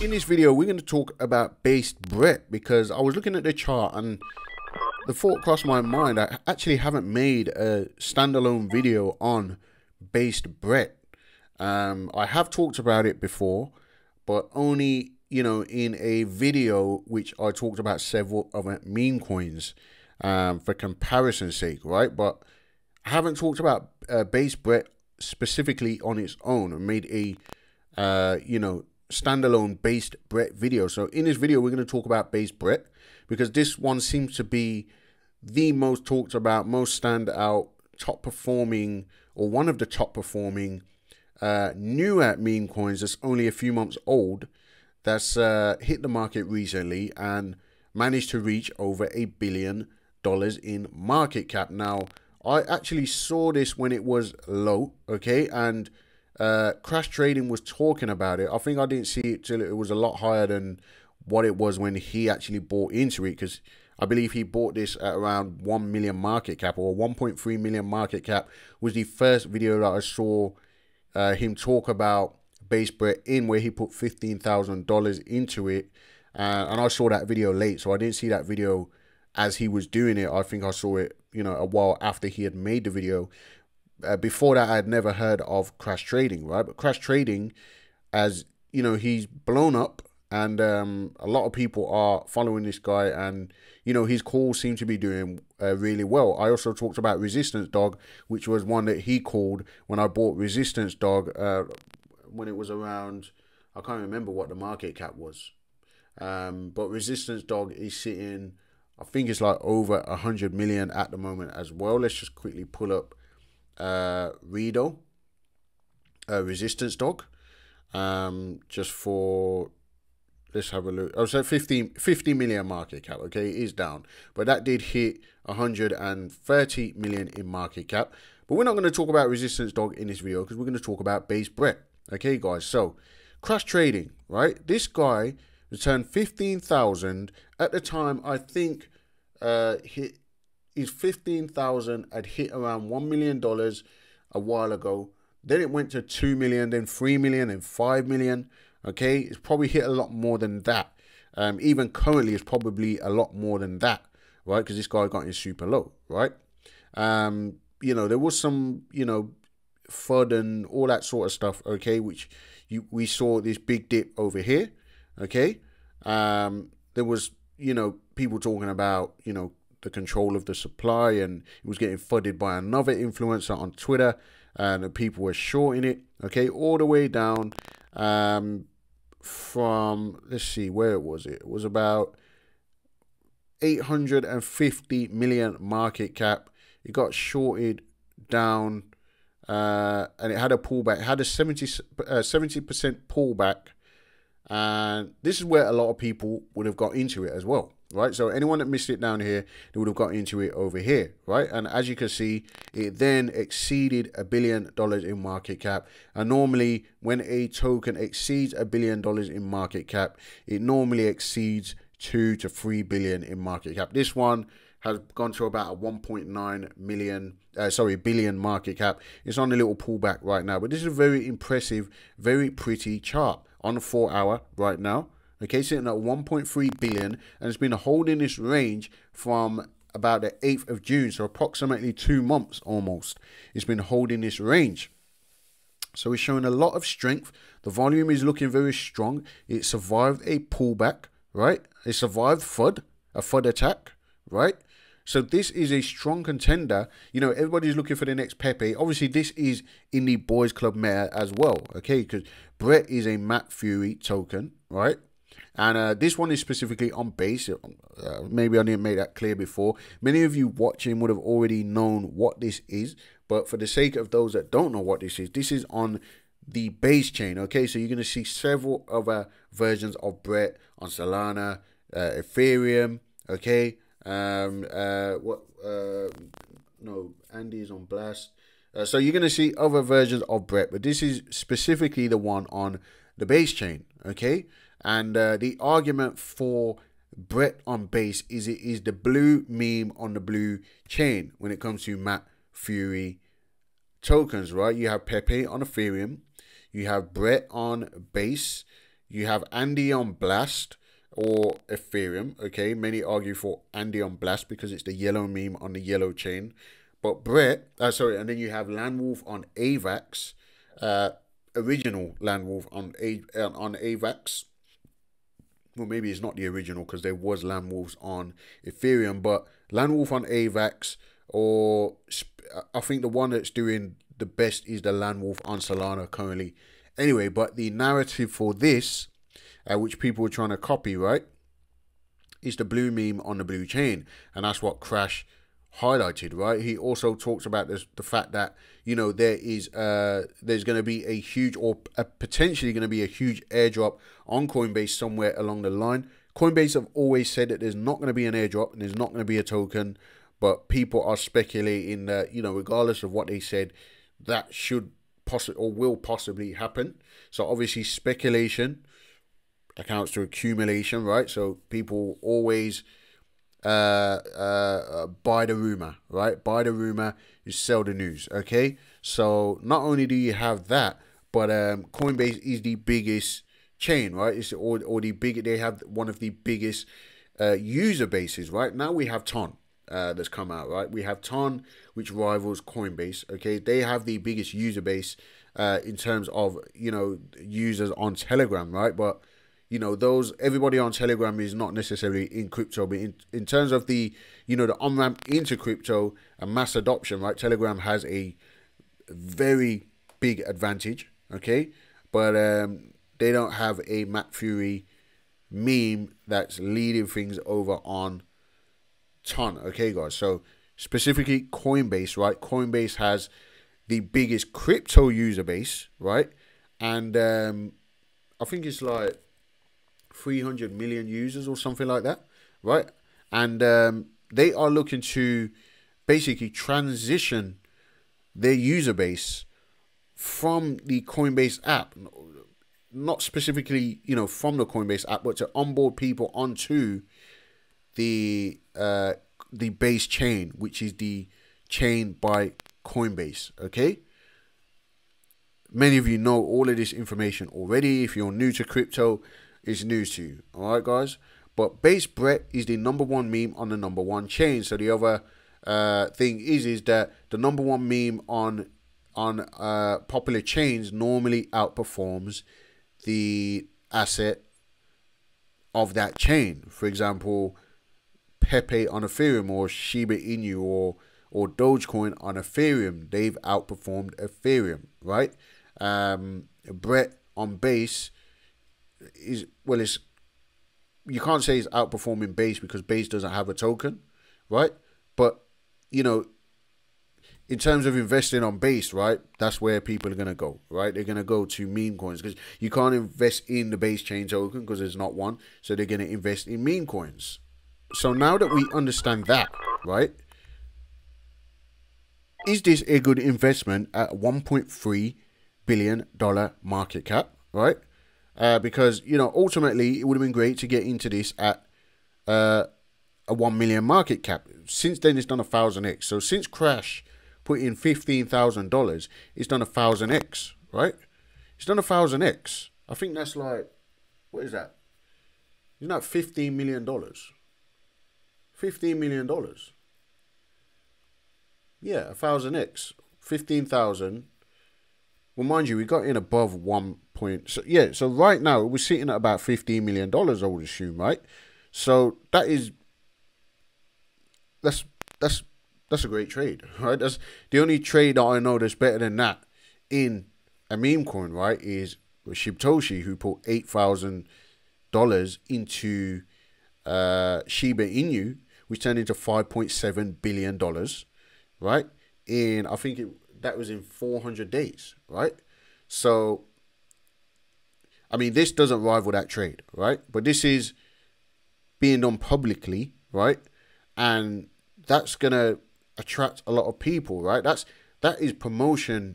In this video, we're going to talk about Based Brett because I was looking at the chart and the thought crossed my mind. I actually haven't made a standalone video on Based Brett. I have talked about it before, but only, you know, in a video which I talked about several other meme coins for comparison's sake, right? But I haven't talked about Based Brett specifically on its own. I made a, you know, standalone Based Brett video. So in this video, we're going to talk about Based Brett because this one seems to be the most talked about, most standout, top performing, or one of the top performing newer meme coins that's only a few months old, that's hit the market recently and managed to reach over $1 billion in market cap. Now, I actually saw this when it was low, okay, and Crash Trading was talking about it. I think I didn't see it till it was a lot higher than what it was when he actually bought into it, because I believe he bought this at around 1 million market cap or 1.3 million market cap was the first video that I saw him talk about Based Brett in, where he put $15,000 into it, and I saw that video late, so I didn't see that video as he was doing it. I think I saw it, you know, a while after he had made the video. Before that, I had never heard of Crash Trading, right? But Crash Trading, as you know, he's blown up, and a lot of people are following this guy, and you know, his calls seem to be doing really well. I also talked about Resistance Dog, which was one that he called when I bought Resistance Dog, when it was around, I can't remember what the market cap was, but Resistance Dog is sitting, I think it's like over 100 million at the moment as well. Let's just quickly pull up Redo, Resistance Dog, just for, let's have a look. Oh, so 50 million market cap, okay, it is down, but that did hit 130 million in market cap. But we're not going to talk about Resistance Dog in this video because we're going to talk about Based Brett. Okay, guys, so Crash Trading, right? This guy returned 15,000 at the time. I think his 15,000 had hit around $1 million a while ago. Then it went to 2 million, then 3 million, then 5 million. Okay, it's probably hit a lot more than that. Even currently, it's probably a lot more than that, right? Because this guy got in super low, right? You know, there was some, you know, FUD and all that sort of stuff, okay, which we saw this big dip over here, okay. There was, you know, people talking about, you know, the control of the supply, and it was getting FUDDed by another influencer on Twitter, and the people were shorting it, okay, all the way down from, let's see, where was it? It was about 850 million market cap. It got shorted down, and it had a pullback. It had a 70% pullback, and this is where a lot of people would have got into it as well, right? So anyone that missed it down here, they would have got into it over here, right? And as you can see, it then exceeded $1 billion in market cap. And normally, when a token exceeds $1 billion in market cap, it normally exceeds 2 to 3 billion in market cap. This one has gone to about a 1.9 million, sorry, billion market cap. It's on a little pullback right now, but this is a very impressive, very pretty chart on the 4-hour right now. Okay, sitting at 1.3 billion, and it's been holding this range from about the 8th of June, so approximately 2 months almost. It's been holding this range. So it's showing a lot of strength. The volume is looking very strong. It survived a pullback, right? It survived FUD, a FUD attack, right? So this is a strong contender. You know, everybody's looking for the next Pepe. Obviously, this is in the Boys Club meta as well, okay? Because Brett is a Matt Furie token, right? And this one is specifically on base. Maybe I didn't make that clear before. Many of you watching would have already known what this is. But for the sake of those that don't know what this is on the base chain, okay? So you're going to see several other versions of Brett on Solana, Ethereum, okay? No, Andy's on Blast. So you're going to see other versions of Brett, but this is specifically the one on the base chain, okay? And the argument for Brett on base is it is the blue meme on the blue chain when it comes to Matt Furie tokens, right? You have Pepe on Ethereum, you have Brett on Base, you have Andy on Blast or Ethereum. Okay, many argue for Andy on Blast because it's the yellow meme on the yellow chain. But Brett, and then you have Landwolf on AVAX, original Landwolf on AVAX. Well, maybe it's not the original because there was Landwolves on Ethereum, but Landwolf on AVAX, or I think the one that's doing the best is the Landwolf on Solana currently. Anyway, but the narrative for this, which people are trying to copy, right, is the blue meme on the blue chain, and that's what Crash highlighted, right? He also talks about this, the fact that, you know, there's going to be a huge, or potentially going to be a huge airdrop on Coinbase somewhere along the line. Coinbase have always said that there's not going to be an airdrop and there's not going to be a token, but people are speculating that, you know, regardless of what they said, that should possibly or will possibly happen. So obviously speculation accounts to accumulation, right? So people always buy the rumor, right? Buy the rumor, you sell the news. Okay, so not only do you have that, but Coinbase is the biggest chain, right? It's or the big, they have one of the biggest user bases, right? Now we have Ton that's come out, right? We have Ton, which rivals Coinbase. Okay, they have the biggest user base in terms of, you know, users on Telegram, right? But you know, those, everybody on Telegram is not necessarily in crypto, but in terms of the, you know, the on-ramp into crypto and mass adoption, right? Telegram has a very big advantage, okay? But they don't have a Matt Furie meme that's leading things over on Ton, okay, guys? So specifically Coinbase, right? Coinbase has the biggest crypto user base, right? And I think it's like 300 million users or something like that, right? And they are looking to basically transition their user base from the Coinbase app, not specifically, you know, from the Coinbase app, but to onboard people onto the base chain, which is the chain by Coinbase, okay? Many of you know all of this information already. If you're new to crypto, is news to you, all right, guys? But Based Brett is the #1 meme on the #1 chain. So the other thing is that the #1 meme on popular chains normally outperforms the asset of that chain. For example, Pepe on Ethereum, or Shiba Inu, or Dogecoin on Ethereum, they've outperformed Ethereum, right? Brett on Base is, well, it's, you can't say it's outperforming Base because Base doesn't have a token, right? But you know, in terms of investing on Base, right, that's where people are going to go, right? They're going to go to meme coins because you can't invest in the Base chain token because there's not one, so they're going to invest in meme coins. So now that we understand that, right, is this a good investment at $1.3 billion market cap, right? Because, you know, ultimately, it would have been great to get into this at a 1 million market cap. Since then, it's done 1,000x. So since Crash put in $15,000, it's done 1,000x, right? It's done 1,000x. I think that's like, what is that? Isn't that $15 million? $15 million. Yeah, 1,000x. 15,000. Well, mind you, we got in above 1 point. So yeah, so right now we're sitting at about $15 million, I would assume, right? So that is, that's a great trade, right? That's the only trade that I know that's better than that in a meme coin, right? Is Shibtoshi, who put $8,000 into Shiba Inu, which turned into $5.7 billion, right? In, I think it, that was in 400 days, right? So, I mean, this doesn't rival that trade, right? But this is being done publicly, right? And that's going to attract a lot of people, right? That is promotion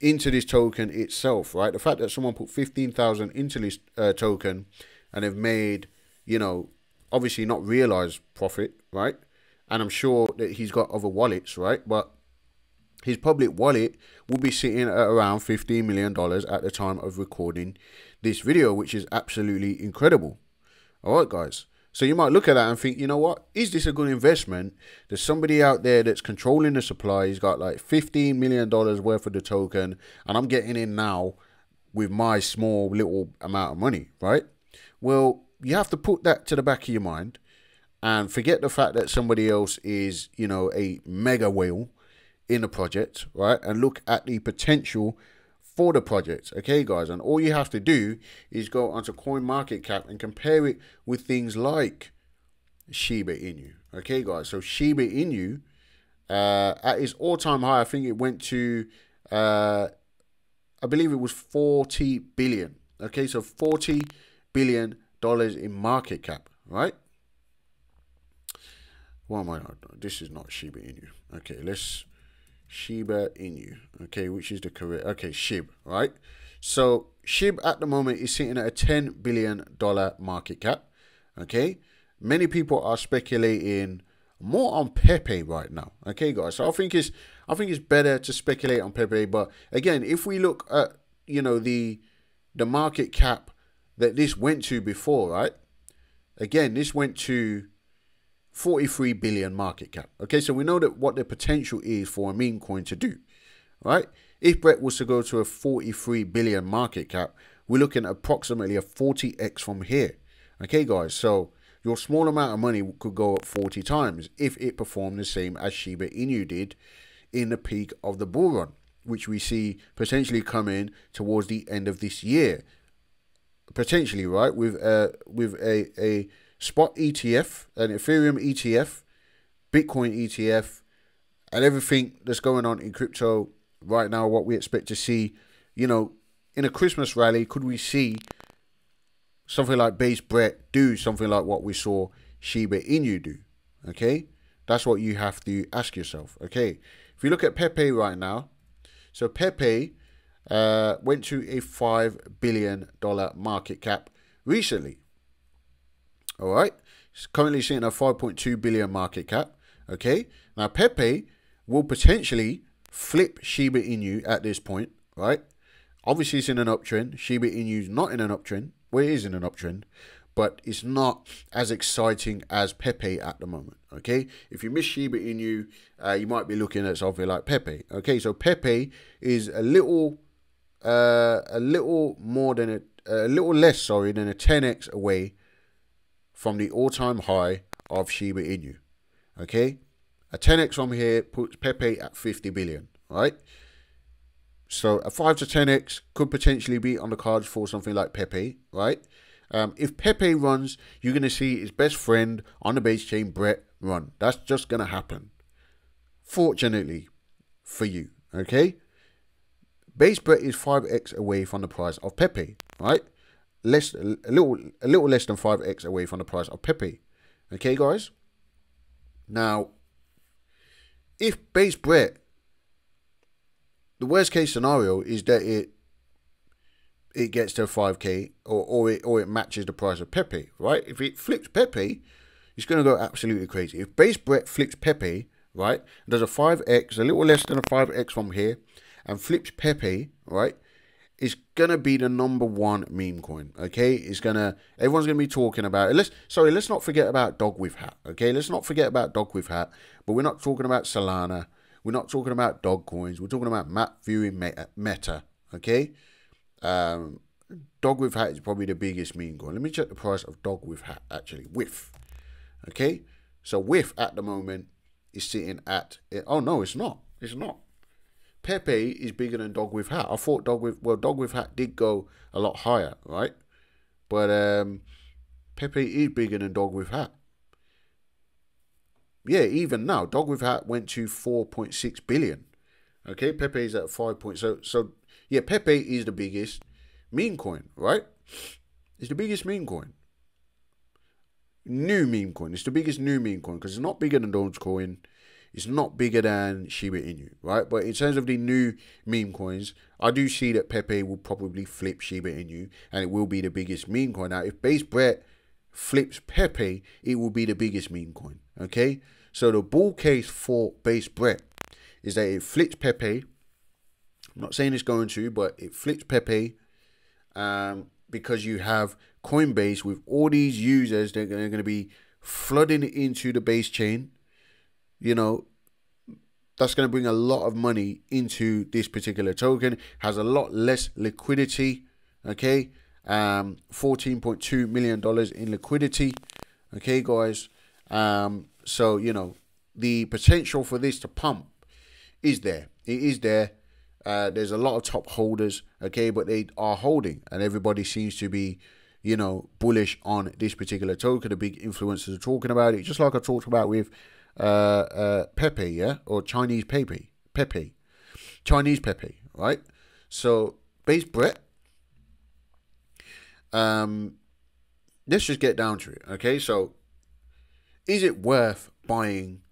into this token itself, right? The fact that someone put 15,000 into this token and they've made, you know, obviously not realized profit, right? And I'm sure that he's got other wallets, right? But his public wallet will be sitting at around $15 million at the time of recording this video, which is absolutely incredible. All right, guys. So you might look at that and think, you know what? Is this a good investment? There's somebody out there that's controlling the supply. He's got like $15 million worth of the token, and I'm getting in now with my small little amount of money, right? Well, you have to put that to the back of your mind and forget the fact that somebody else is, you know, a mega whale in the project, right? And look at the potential for the project, okay, guys? And all you have to do is go onto CoinMarketCap and compare it with things like Shiba Inu, okay, guys? So Shiba Inu, at its all-time high, I think it went to, I believe it was 40 billion, okay? So $40 billion in market cap, right? What am I? This is not Shiba Inu. Okay, let's Shiba Inu. Okay, which is the correct? Okay, SHIB, right? So SHIB at the moment is sitting at a $10 billion market cap. Okay, many people are speculating more on Pepe right now. Okay, guys. So I think it's better to speculate on Pepe. But again, if we look at, you know, the market cap that this went to before, right? Again, this went to 43 billion market cap. Okay, so we know that what the potential is for a meme coin to do, right? If Brett was to go to a 43 billion market cap, we're looking at approximately a 40x from here. Okay, guys, so your small amount of money could go up 40 times if it performed the same as Shiba Inu did in the peak of the bull run, which we see potentially coming towards the end of this year. Potentially, right, with a spot ETF, an Ethereum ETF, Bitcoin ETF, and everything that's going on in crypto right now, what we expect to see, you know, in a Christmas rally, could we see something like Based Brett do something like what we saw Shiba Inu do? Okay, that's what you have to ask yourself. Okay, if you look at Pepe right now, so Pepe went to a $5 billion market cap recently. All right. It's currently sitting at 5.2 billion market cap. Okay. Now, Pepe will potentially flip Shiba Inu at this point, right? Obviously, it's in an uptrend. Shiba Inu's not in an uptrend. Well, it is in an uptrend, but it's not as exciting as Pepe at the moment. Okay. If you miss Shiba Inu, you might be looking at something like Pepe. Okay. So, Pepe is a little less than a 10x away from the all-time high of Shiba Inu. Okay, a 10x from here puts Pepe at 50 billion. Right, so a 5 to 10x could potentially be on the cards for something like Pepe. Right, if Pepe runs, you're gonna see his best friend on the base chain, Brett, run. That's just gonna happen. Fortunately for you, okay. Base Brett is 5x away from the price of Pepe, right? A little less than 5x away from the price of Pepe. Okay, guys? Now, if Base Brett, the worst case scenario is that it gets to 5k or it matches the price of Pepe, right? If it flips Pepe, it's going to go absolutely crazy. If Base Brett flips Pepe, right, does a 5x, a little less than a 5x from here, and flips Pepe, right, is going to be the #1 meme coin, okay? It's going to, everyone's going to be talking about it. Let's not forget about Dogwifhat, okay? Let's not forget about Dogwifhat, but we're not talking about Solana. We're not talking about Dogecoins. We're talking about Matt Furie Meta, okay? Dogwifhat is probably the biggest meme coin. Let me check the price of Dogwifhat, actually. Wif, okay? So Wif at the moment is sitting at, oh no, it's not. It's not. Pepe is bigger than Dogwifhat. I thought Dogwifhat did go a lot higher, right? But Pepe is bigger than Dogwifhat. Yeah, even now, Dogwifhat went to 4.6 billion. Okay, Pepe is at 5. So yeah, Pepe is the biggest meme coin, right? It's the biggest meme coin. New meme coin. It's the biggest new meme coin because it's not bigger than Dogecoin. It's not bigger than Shiba Inu, right? But in terms of the new meme coins, I do see that Pepe will probably flip Shiba Inu, and it will be the biggest meme coin. Now, if Base Brett flips Pepe, it will be the biggest meme coin, okay? So the bull case for Base Brett is that it flips Pepe. I'm not saying it's going to, but it flips Pepe because you have Coinbase with all these users that are going to be flooding into the base chain. You know, that's going to bring a lot of money into this particular token. Has a lot less liquidity, okay? $14.2 million in liquidity, okay, guys? So, you know, the potential for this to pump is there. It is there. There's a lot of top holders, okay, but they are holding, and everybody seems to be, you know, bullish on this particular token. The big influencers are talking about it, just like I talked about with Pepe, yeah, or Chinese Pepe, Chinese Pepe, right? So, Based Brett, let's just get down to it, okay? So, is it worth buying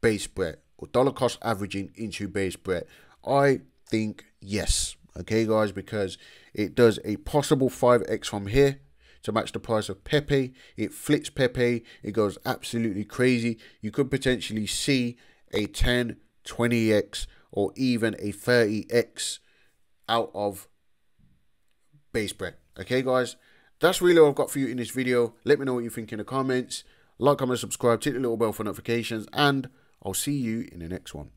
Based Brett or dollar cost averaging into Based Brett? I think yes, okay, guys, because it does a possible 5x from here to match the price of Pepe. It flips Pepe. It goes absolutely crazy. You could potentially see a 10, 20x, or even a 30x out of Based Brett. Okay, guys, that's really all I've got for you in this video. Let me know what you think in the comments. Like, comment, subscribe, hit the little bell for notifications, and I'll see you in the next one.